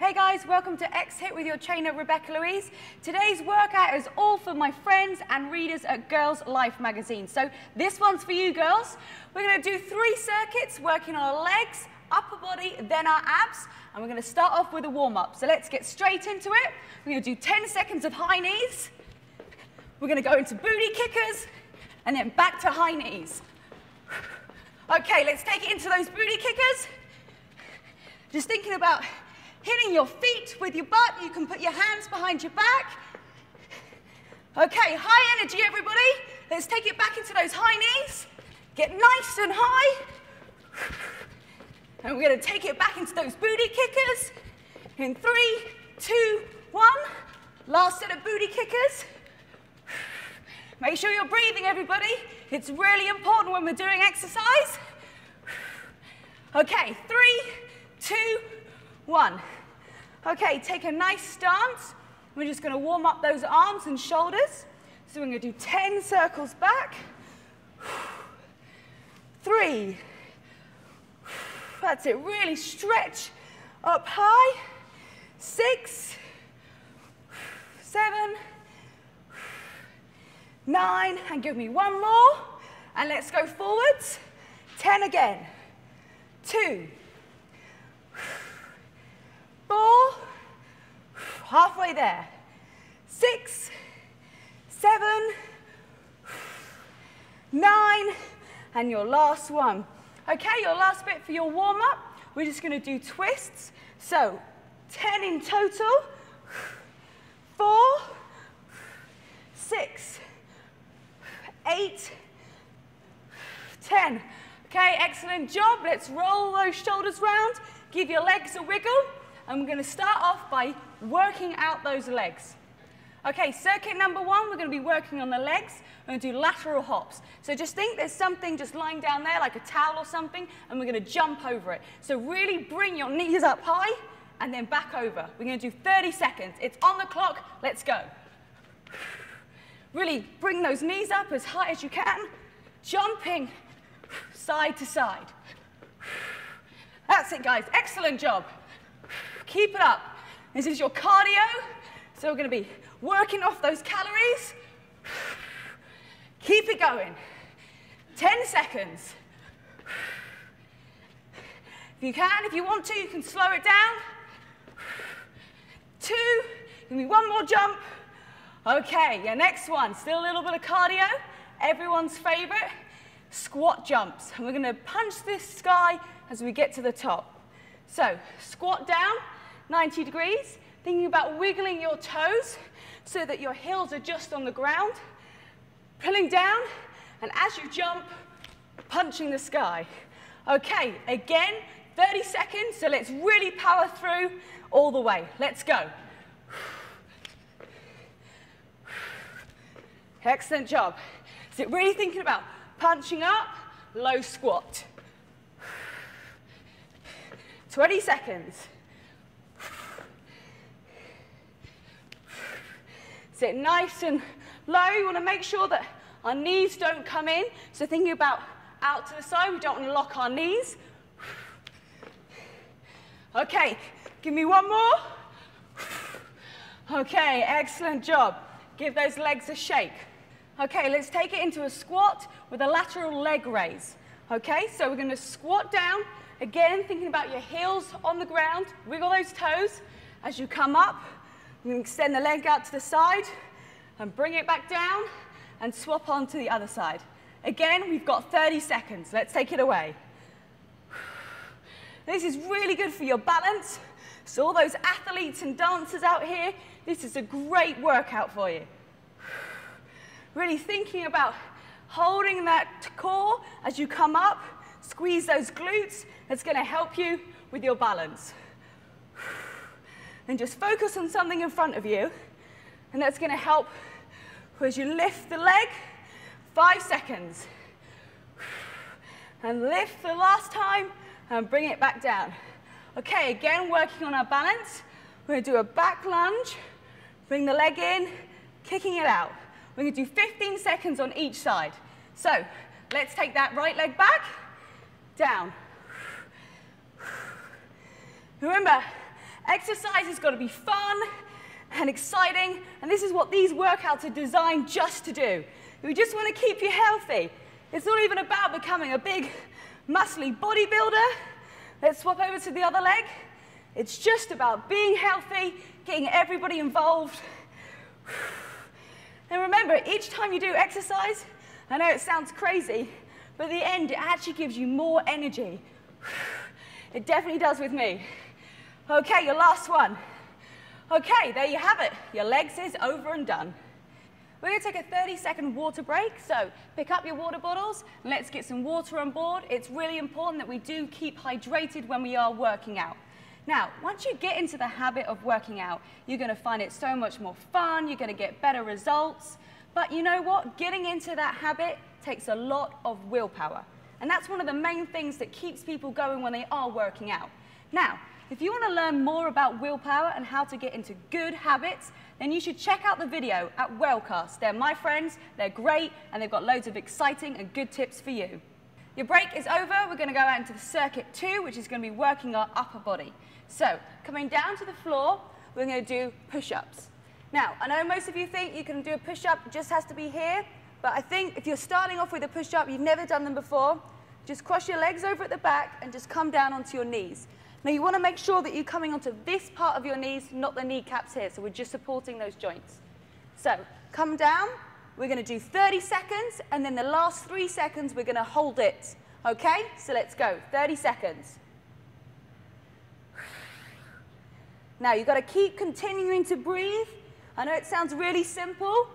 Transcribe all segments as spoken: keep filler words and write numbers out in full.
Hey guys, welcome to X-Hit with your trainer Rebecca Louise. Today's workout is all for my friends and readers at Girls Life magazine. So this one's for you girls. We're going to do three circuits working on our legs, upper body, then our abs, and we're going to start off with a warm-up. So let's get straight into it. We're going to do ten seconds of high knees. We're going to go into booty kickers and then back to high knees. Okay, let's take it into those booty kickers. Just thinking about hitting your feet with your butt. You can put your hands behind your back. Okay, high energy, everybody. Let's take it back into those high knees. Get nice and high. And we're going to take it back into those booty kickers. In three, two, one. Last set of booty kickers. Make sure you're breathing, everybody. It's really important when we're doing exercise. Okay, three, two, one. Okay, take a nice stance. We're just going to warm up those arms and shoulders. So we're going to do ten circles back. Three. That's it. Really stretch up high. Six. Seven. Nine. And give me one more. And let's go forwards. Ten again. Two. Four, halfway there, six, seven, nine, and your last one. Okay, your last bit for your warm-up, we're just going to do twists. So, ten in total, four, six, eight, ten. Okay, excellent job. Let's roll those shoulders round, give your legs a wiggle. And we're going to start off by working out those legs. Okay, circuit number one, we're going to be working on the legs. We're going to do lateral hops. So just think there's something just lying down there, like a towel or something, and we're going to jump over it. So really bring your knees up high and then back over. We're going to do thirty seconds. It's on the clock. Let's go. Really bring those knees up as high as you can, jumping side to side. That's it, guys. Excellent job. Keep it up. This is your cardio. So we're going to be working off those calories. Keep it going. ten seconds. If you can, if you want to, you can slow it down. Two. Give me one more jump. Okay, your next one. Still a little bit of cardio. Everyone's favorite. Squat jumps. And we're going to punch this sky as we get to the top. So, squat down, ninety degrees, thinking about wiggling your toes so that your heels are just on the ground, pulling down, and as you jump, punching the sky. Okay, again, thirty seconds, so let's really power through all the way. Let's go. Excellent job. So really thinking about punching up, low squat. twenty seconds. Sit nice and low. You want to make sure that our knees don't come in. So thinking about out to the side, we don't want to lock our knees. Okay, give me one more. Okay, excellent job. Give those legs a shake. Okay, let's take it into a squat with a lateral leg raise. Okay, so we're going to squat down. Again, thinking about your heels on the ground, wiggle those toes. As you come up, you can extend the leg out to the side and bring it back down and swap onto the other side. Again, we've got thirty seconds. Let's take it away. This is really good for your balance. So all those athletes and dancers out here, this is a great workout for you. Really thinking about holding that core as you come up. Squeeze those glutes. That's going to help you with your balance. And just focus on something in front of you. And that's going to help as you lift the leg. Five seconds. And lift the last time and bring it back down. Okay, again, working on our balance. We're going to do a back lunge. Bring the leg in, kicking it out. We're going to do fifteen seconds on each side. So let's take that right leg back. Down. Remember, Exercise has got to be fun and exciting, and this is what these workouts are designed just to do. We just want to keep you healthy. It's not even about becoming a big, muscly bodybuilder. Let's swap over to the other leg. It's just about being healthy, getting everybody involved. And remember, each time you do exercise, I know it sounds crazy, but at the end, it actually gives you more energy. It definitely does with me. Okay, your last one. Okay, there you have it. Your legs is over and done. We're going to take a thirty second water break, so pick up your water bottles and let's get some water on board. It's really important that we do keep hydrated when we are working out. Now, once you get into the habit of working out, you're going to find it so much more fun, you're going to get better results. But you know what? Getting into that habit takes a lot of willpower. And that's one of the main things that keeps people going when they are working out. Now, if you want to learn more about willpower and how to get into good habits, then you should check out the video at Wellcast. They're my friends, they're great, and they've got loads of exciting and good tips for you. Your break is over. We're going to go out into the circuit two, which is going to be working our upper body. So, coming down to the floor, we're going to do push-ups. Now, I know most of you think you can do a push-up, it just has to be here, but I think if you're starting off with a push-up, you've never done them before, just cross your legs over at the back and just come down onto your knees. Now you want to make sure that you're coming onto this part of your knees, not the kneecaps here, so we're just supporting those joints. So come down, we're going to do thirty seconds, and then the last three seconds we're going to hold it. Okay, so let's go, thirty seconds. Now you've got to keep continuing to breathe. I know it sounds really simple,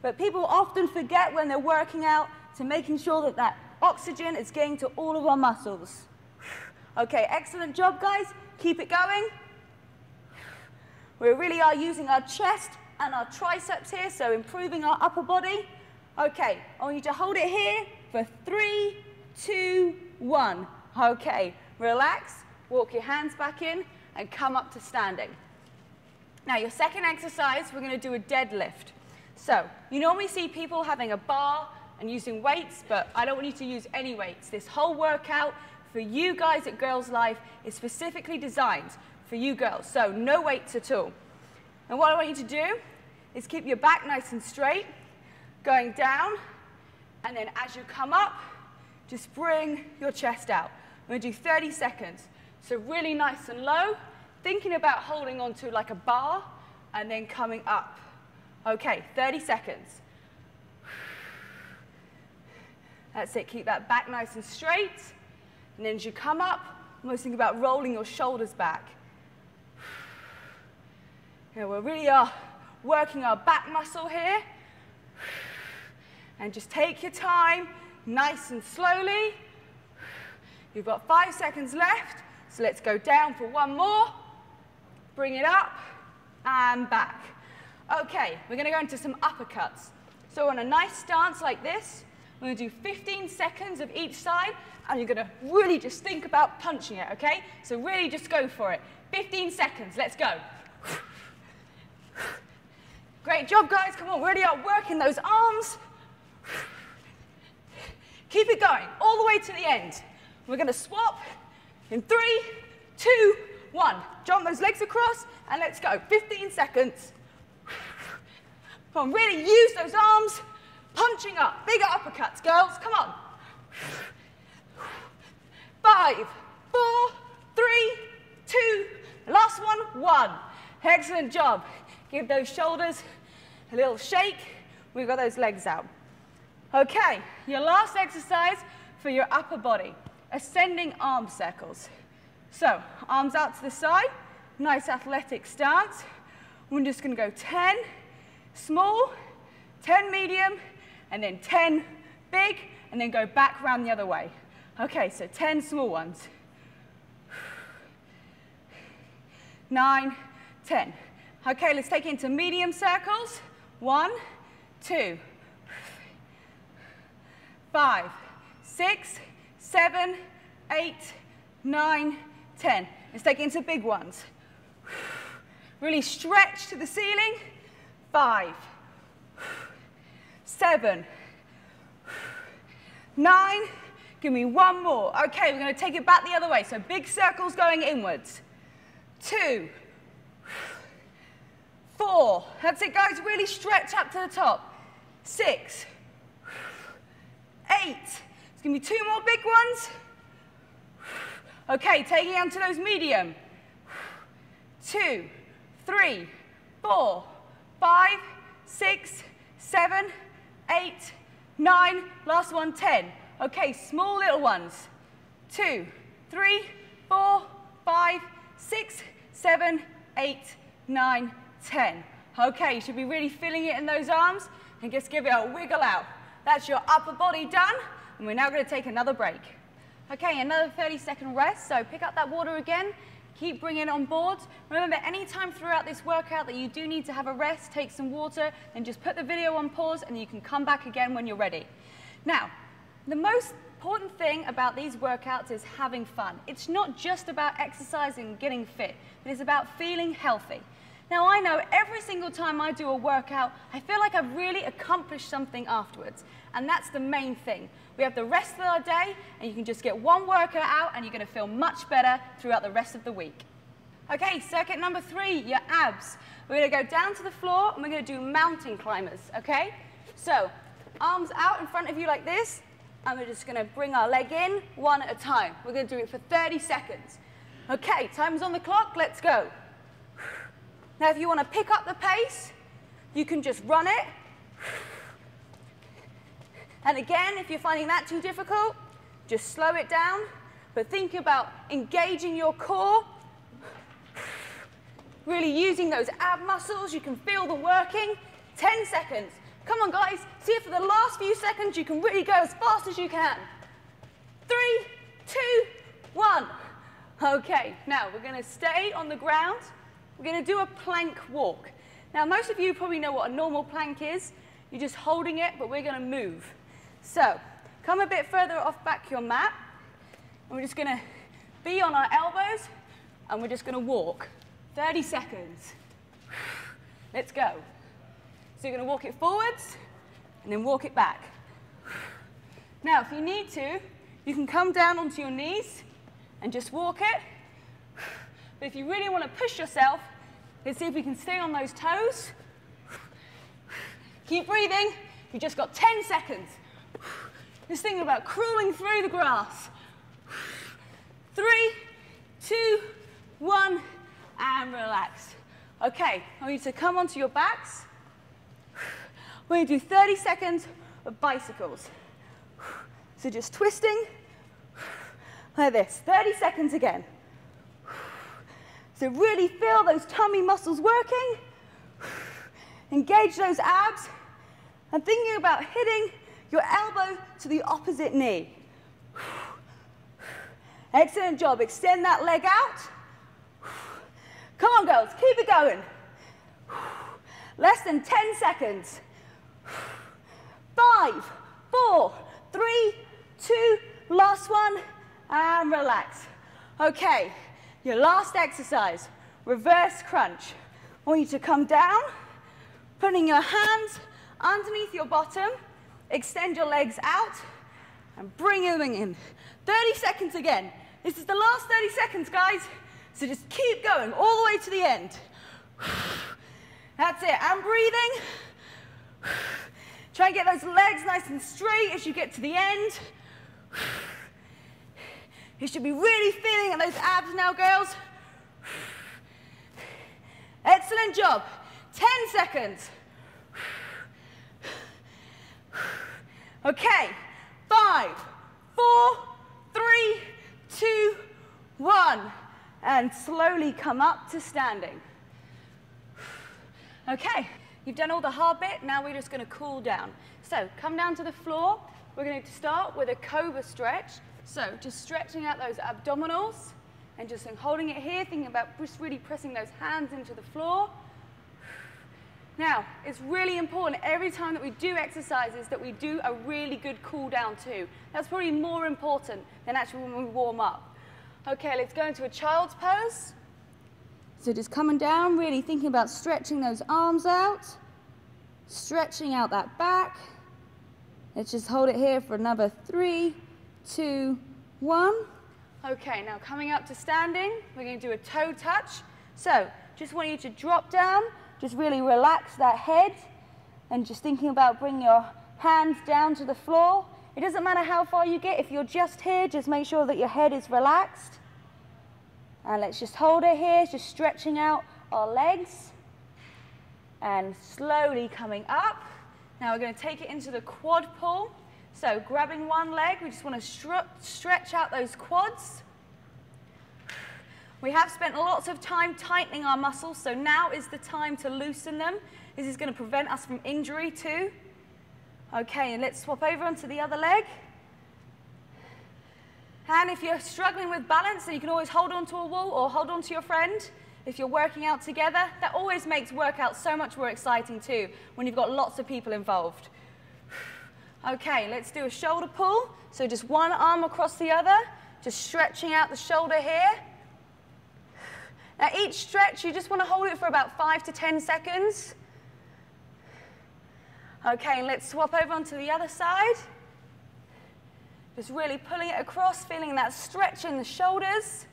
but people often forget when they're working out to making sure that that oxygen is getting to all of our muscles. Okay, excellent job, guys. Keep it going. We really are using our chest and our triceps here, so improving our upper body. Okay, I want you to hold it here for three, two, one. Okay, relax, walk your hands back in, and come up to standing. Now, your second exercise, we're going to do a deadlift. So, you normally see people having a bar and using weights, but I don't want you to use any weights. This whole workout for you guys at Girls Life is specifically designed for you girls, so no weights at all. And what I want you to do is keep your back nice and straight, going down, and then as you come up, just bring your chest out. We're going to do thirty seconds, so really nice and low, thinking about holding onto like a bar and then coming up. Okay, thirty seconds. That's it, keep that back nice and straight. And then as you come up, almost think about rolling your shoulders back. Yeah, we really are working our back muscle here. And just take your time, nice and slowly. You've got five seconds left, so let's go down for one more. Bring it up and back. Okay, we're going to go into some uppercuts. So on a nice stance like this, we're going to do fifteen seconds of each side, and you're going to really just think about punching it, okay? So really just go for it. fifteen seconds, let's go. Great job, guys. Come on, really are working those arms. Keep it going all the way to the end. We're going to swap in three, two, one. Jump those legs across, and let's go. fifteen seconds. Come on, really use those arms. Punching up, bigger uppercuts, girls, come on. Five, four, three, two, last one, one. Excellent job. Give those shoulders a little shake. We've got those legs out. Okay, your last exercise for your upper body, ascending arm circles. So, arms out to the side, nice athletic stance. We're just gonna go ten, small, ten medium, and then ten big, and then go back round the other way. Okay, so ten small ones. nine, ten. Okay, let's take it into medium circles. one, two, five, six, seven, eight, nine, ten. Let's take it into big ones. Really stretch to the ceiling. five, seven, nine, give me one more. Okay, we're going to take it back the other way, so big circles going inwards. two, four. That's it, guys. Really stretch up to the top. Six, eight. It's going to be two more big ones. Okay, taking on to those medium. Two, three, four, five, six, seven, eight, nine. Last one, ten. Okay, small little ones. Two, three, four, five, six, seven, eight, nine, ten. Okay, you should be really feeling it in those arms and just give it a wiggle out. That's your upper body done, and we're now going to take another break. Okay, another thirty second rest, so pick up that water again, keep bringing it on board. Remember, any time throughout this workout that you do need to have a rest, take some water, then just put the video on pause and you can come back again when you're ready. Now, the most important thing about these workouts is having fun. It's not just about exercising and getting fit, but it's about feeling healthy. Now, I know every single time I do a workout, I feel like I've really accomplished something afterwards. And that's the main thing. We have the rest of our day, and you can just get one workout out, and you're going to feel much better throughout the rest of the week. Okay, circuit number three, your abs. We're going to go down to the floor, and we're going to do mountain climbers, okay? So, arms out in front of you like this, and we're just going to bring our leg in one at a time. We're going to do it for thirty seconds. Okay, time's on the clock, let's go. Now, if you want to pick up the pace, you can just run it. And again, if you're finding that too difficult, just slow it down. But think about engaging your core, really using those ab muscles. You can feel them working. ten seconds. Come on, guys. See if for the last few seconds you can really go as fast as you can. Three, two, one. Okay, now we're going to stay on the ground. We're going to do a plank walk. Now, most of you probably know what a normal plank is. You're just holding it, but we're going to move. So, come a bit further off back your mat, and we're just going to be on our elbows, and we're just going to walk. thirty seconds. Let's go. So you're going to walk it forwards, and then walk it back. Now, if you need to, you can come down onto your knees, and just walk it. But if you really want to push yourself, let's see if we can stay on those toes. Keep breathing. You've just got ten seconds. Just thinking about crawling through the grass. Three, two, one, and relax. Okay, I want you to come onto your backs. We're going to do thirty seconds of bicycles. So just twisting like this. thirty seconds again. So really feel those tummy muscles working, engage those abs, and thinking about hitting your elbow to the opposite knee. Excellent job. Extend that leg out. Come on, girls. Keep it going. Less than ten seconds. Five, four, three, two, last one, and relax. Okay. Your last exercise, reverse crunch. I want you to come down, putting your hands underneath your bottom, extend your legs out, and bring them in. thirty seconds again. This is the last thirty seconds, guys. So just keep going all the way to the end. That's it, and breathing. Try and get those legs nice and straight as you get to the end. You should be really feeling at those abs now, girls. Excellent job. ten seconds. Okay. Five, four, three, two, one. And slowly come up to standing. Okay. You've done all the hard bit. Now we're just going to cool down. So come down to the floor. We're going to start with a cobra stretch. So just stretching out those abdominals and just holding it here, thinking about just really pressing those hands into the floor. Now, it's really important every time that we do exercises that we do a really good cool down too. That's probably more important than actually when we warm up. Okay, let's go into a child's pose. So just coming down, really thinking about stretching those arms out, stretching out that back. Let's just hold it here for another three, two, one. Okay, now coming up to standing, we're going to do a toe touch. So just want you to drop down, just really relax that head, and just thinking about bringing your hands down to the floor. It doesn't matter how far you get. If you're just here, just make sure that your head is relaxed. And let's just hold it here, just stretching out our legs. And slowly coming up. Now we're going to take it into the quad pull. So grabbing one leg, we just want to stretch out those quads. We have spent lots of time tightening our muscles, so now is the time to loosen them. This is going to prevent us from injury too. Okay, and let's swap over onto the other leg. And if you're struggling with balance, then you can always hold onto a wall or hold onto your friend. If you're working out together, that always makes workouts so much more exciting too, when you've got lots of people involved. Okay, let's do a shoulder pull. So just one arm across the other, just stretching out the shoulder here. Now each stretch, you just want to hold it for about five to ten seconds. Okay, and let's swap over onto the other side. Just really pulling it across, feeling that stretch in the shoulders.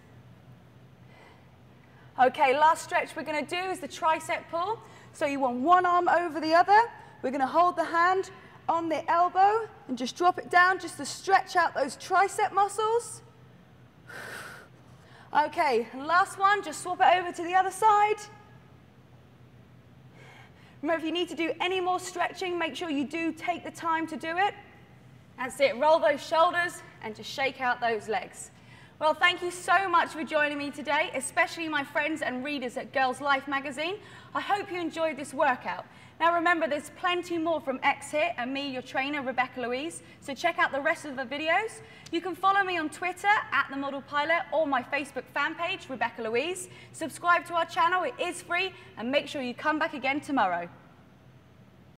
Okay, last stretch we're going to do is the tricep pull. So you want one arm over the other. We're going to hold the hand on the elbow and just drop it down just to stretch out those tricep muscles. Okay, and last one, just swap it over to the other side. Remember, if you need to do any more stretching, make sure you do take the time to do it. That's it, roll those shoulders and just shake out those legs. Well, thank you so much for joining me today, especially my friends and readers at Girls Life magazine. I hope you enjoyed this workout. Now remember, there's plenty more from X-Hit and me, your trainer, Rebecca Louise, so check out the rest of the videos. You can follow me on Twitter, at The Model Pilot, or my Facebook fan page, Rebecca Louise. Subscribe to our channel, it is free, and make sure you come back again tomorrow.